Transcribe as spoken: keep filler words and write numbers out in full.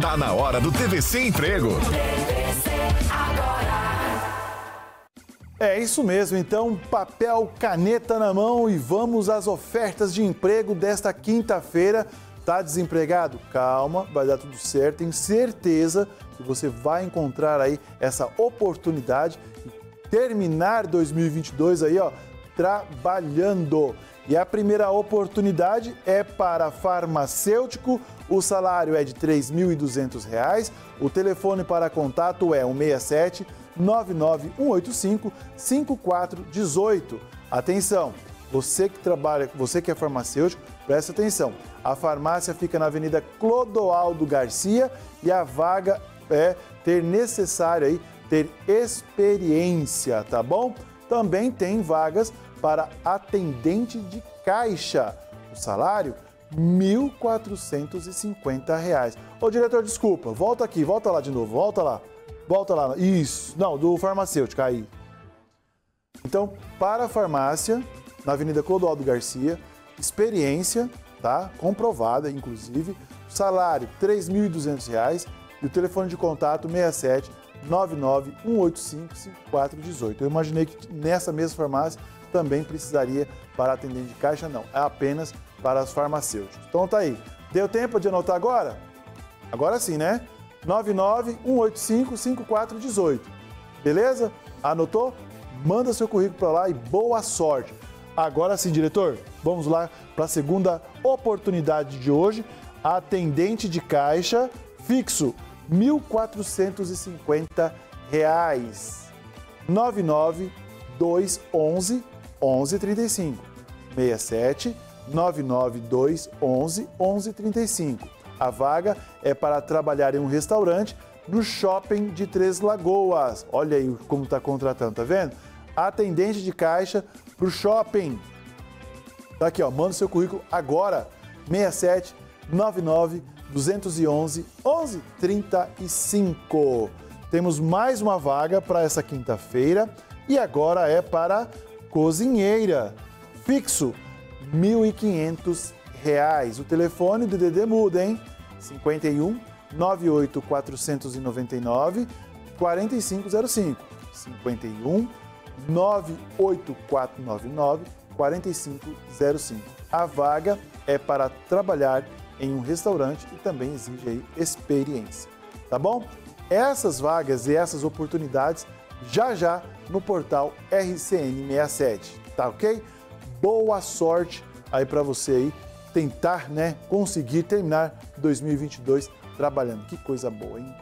Tá na hora do T V C Emprego. T V C Agora. É isso mesmo, então, papel, caneta na mão e vamos às ofertas de emprego desta quinta-feira. Tá desempregado? Calma, vai dar tudo certo. Tenho certeza que você vai encontrar aí essa oportunidade e terminar dois mil e vinte e dois aí, ó, trabalhando. E a primeira oportunidade é para farmacêutico, o salário é de três mil e duzentos reais, o telefone para contato é um seis sete, nove nove um oito cinco, cinco quatro um oito. Atenção, você que trabalha, você que é farmacêutico, presta atenção. A farmácia fica na Avenida Clodoaldo Garcia e a vaga é ter necessário aí ter experiência, tá bom? Também tem vagas para atendente de caixa. O salário, mil quatrocentos e cinquenta reais. Ô, diretor, desculpa, volta aqui, volta lá de novo, volta lá. Volta lá, isso, não, do farmacêutico, aí. Então, para a farmácia, na Avenida Clodoaldo Garcia, experiência, tá? Comprovada, inclusive. Salário, três mil e duzentos reais. E o telefone de contato, seis sete, nove nove um oito cinco, cinco quatro um oito. Eu imaginei que nessa mesma farmácia também precisaria para atendente de caixa, não. É apenas para os farmacêuticos. Então tá aí. Deu tempo de anotar agora? Agora sim, né? nove nove um oito cinco, cinco quatro um oito. Beleza? Anotou? Manda seu currículo para lá e boa sorte. Agora sim, diretor, vamos lá para a segunda oportunidade de hoje. Atendente de caixa fixo, mil quatrocentos e cinquenta reais. nove nove dois um um, onze trinta e cinco. seis sete, nove nove dois um um, onze trinta e cinco. A vaga é para trabalhar em um restaurante no shopping de Três Lagoas. Olha aí como está contratando, tá vendo? Atendente de caixa para o shopping. Tá aqui, ó, manda seu currículo agora. seis sete, nove nove dois um um, onze trinta e cinco. Temos mais uma vaga para essa quinta-feira e agora é para cozinheira. Fixo, mil e quinhentos reais. O telefone do D D muda, hein? cinquenta e um, nove oito quatro nove nove, quatro cinco zero cinco. cinquenta e um, nove oito quatro nove nove, quatro cinco zero cinco. A vaga é para trabalhar em um restaurante e também exige aí experiência, tá bom? Essas vagas e essas oportunidades já já no portal R C N sessenta e sete, tá ok? Boa sorte aí para você aí tentar, né, conseguir terminar dois mil e vinte e dois trabalhando. Que coisa boa, hein?